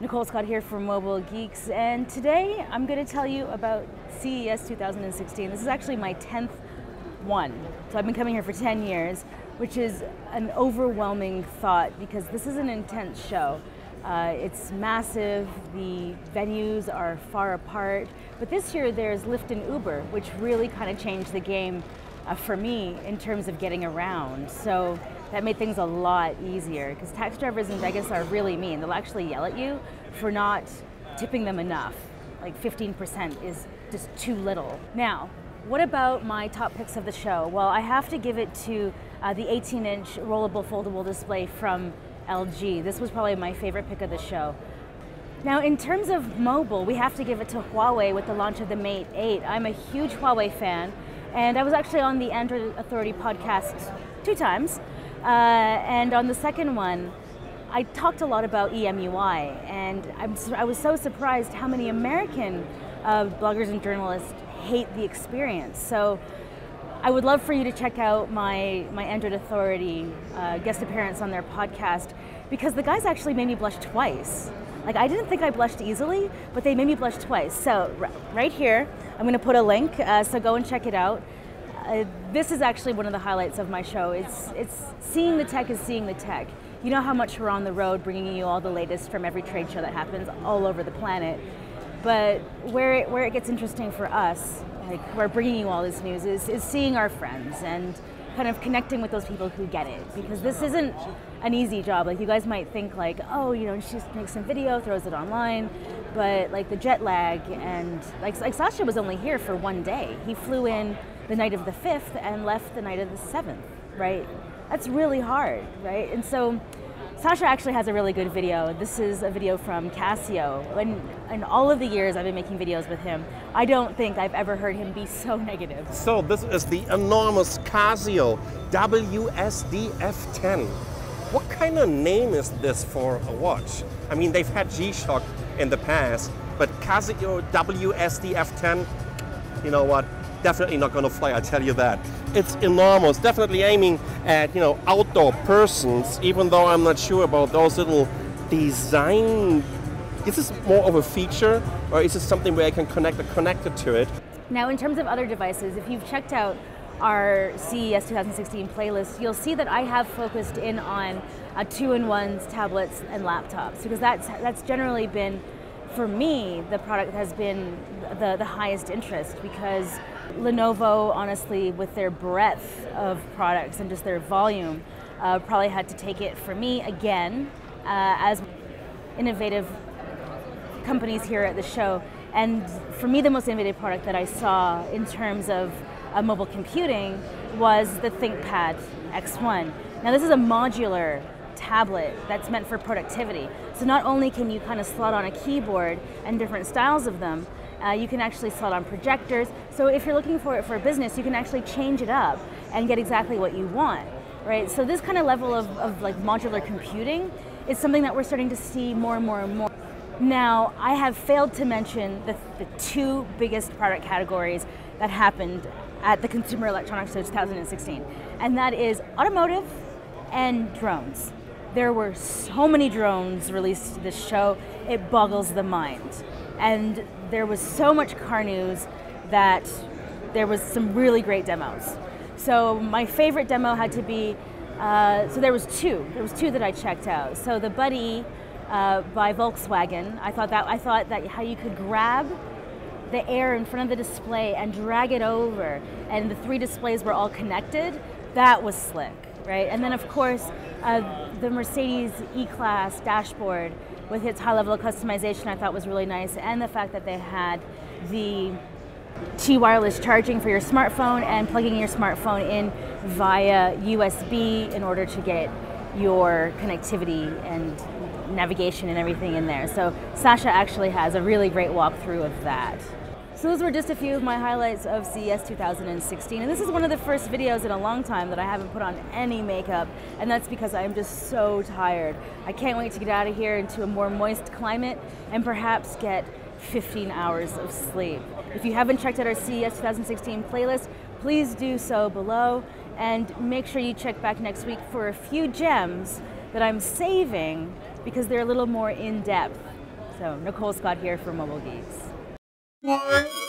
Nicole Scott here for Mobile Geeks, and today I'm going to tell you about CES 2016. This is actually my 10th one, so I've been coming here for 10 years, which is an overwhelming thought because this is an intense show. It's massive, the venues are far apart, but this year there's Lyft and Uber, which really kind of changed the game for me in terms of getting around. So that made things a lot easier because taxi drivers in Vegas are really mean. They'll actually yell at you for not tipping them enough. Like 15% is just too little. Now, what about my top picks of the show? Well, I have to give it to the 18-inch rollable foldable display from LG. This was probably my favorite pick of the show. Now, in terms of mobile, we have to give it to Huawei with the launch of the Mate 8. I'm a huge Huawei fan, and I was actually on the Android Authority podcast 2 times, and on the second one, I talked a lot about EMUI, and I was so surprised how many American bloggers and journalists hate the experience. So I would love for you to check out my Android Authority guest appearance on their podcast, because the guys actually made me blush twice. Like, I didn't think I blushed easily, but they made me blush twice. So right here, I'm going to put a link, so go and check it out. This is actually one of the highlights of my show. It's seeing the tech is seeing the tech. You know how much we're on the road bringing you all the latest from every trade show that happens all over the planet. But where it gets interesting for us, like we're bringing you all this news, is seeing our friends and kind of connecting with those people who get it, because this isn't an easy job. Like, you guys might think like, oh, you know, she just makes some video, throws it online, but like the jet lag and like Sasha was only here for 1 day. He flew in the night of the 5th and left the night of the 7th, right? That's really hard, right? And so Sasha actually has a really good video. This is a video from Casio. In all of the years I've been making videos with him, I don't think I've ever heard him be so negative. So this is the enormous Casio WSD-F10. What kind of name is this for a watch? I mean, they've had G-Shock in the past, but Casio WSD-F10, you know what? Definitely not going to fly, I tell you that. It's enormous, definitely aiming at, you know, outdoor persons, even though I'm not sure about those little design. Is this more of a feature, or is this something where I can connect a connector to it? Now, in terms of other devices, if you've checked out our CES 2016 playlist, you'll see that I have focused in on 2-in-1s, tablets, and laptops, because that's generally been, for me, the product has been the highest interest, because Lenovo, honestly, with their breadth of products and just their volume, probably had to take it, for me, again, as innovative companies here at the show. And for me, the most innovative product that I saw in terms of mobile computing was the ThinkPad X1. Now, this is a modular tablet that's meant for productivity. So not only can you kind of slot on a keyboard and different styles of them, you can actually slot on projectors. So if you're looking for it for business, you can actually change it up and get exactly what you want, right? So this kind of level of like modular computing is something that we're starting to see more and more and more. Now, I have failed to mention the 2 biggest product categories that happened at the Consumer Electronics Show 2016, and that is automotive and drones. There were so many drones released this show, it boggles the mind. And there was so much car news that there was some really great demos. So my favorite demo had to be, so there was two that I checked out. So the Buddy by Volkswagen, I thought that how you could grab the air in front of the display and drag it over, and the 3 displays were all connected, that was slick. Right? And then, of course, the Mercedes E-Class dashboard with its high level of customization I thought was really nice, and the fact that they had the T-wireless charging for your smartphone and plugging your smartphone in via USB in order to get your connectivity and navigation and everything in there. So Sasha actually has a really great walkthrough of that. So those were just a few of my highlights of CES 2016, and this is one of the first videos in a long time that I haven't put on any makeup, and that's because I'm just so tired. I can't wait to get out of here into a more moist climate and perhaps get 15 hours of sleep. If you haven't checked out our CES 2016 playlist, please do so below, And make sure you check back next week for a few gems that I'm saving because they're a little more in-depth. So Nicole Scott here for Mobile Geeks.